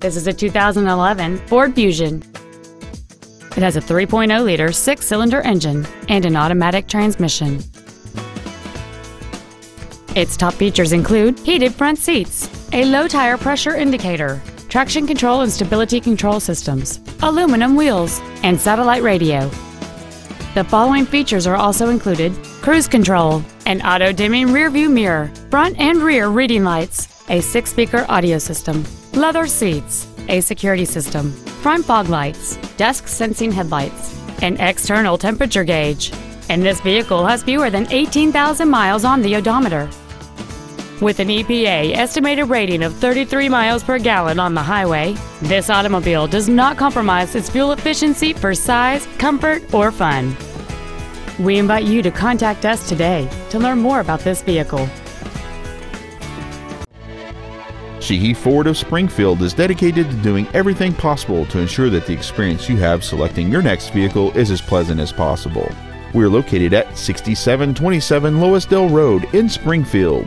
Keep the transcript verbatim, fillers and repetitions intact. This is a two thousand eleven Ford Fusion. It has a three point oh liter six-cylinder engine and an automatic transmission. Its top features include heated front seats, a low tire pressure indicator, traction control and stability control systems, aluminum wheels, and satellite radio. The following features are also included: cruise control, an auto-dimming rearview mirror, front and rear reading lights, a six-speaker audio system, leather seats, a security system, front fog lights, dusk-sensing headlights, an external temperature gauge. And this vehicle has fewer than eighteen thousand miles on the odometer. With an E P A estimated rating of thirty-three miles per gallon on the highway, this automobile does not compromise its fuel efficiency for size, comfort, or fun. We invite you to contact us today to learn more about this vehicle. Sheehy Ford of Springfield is dedicated to doing everything possible to ensure that the experience you have selecting your next vehicle is as pleasant as possible. We are located at sixty-seven twenty-seven Loisdale Road in Springfield.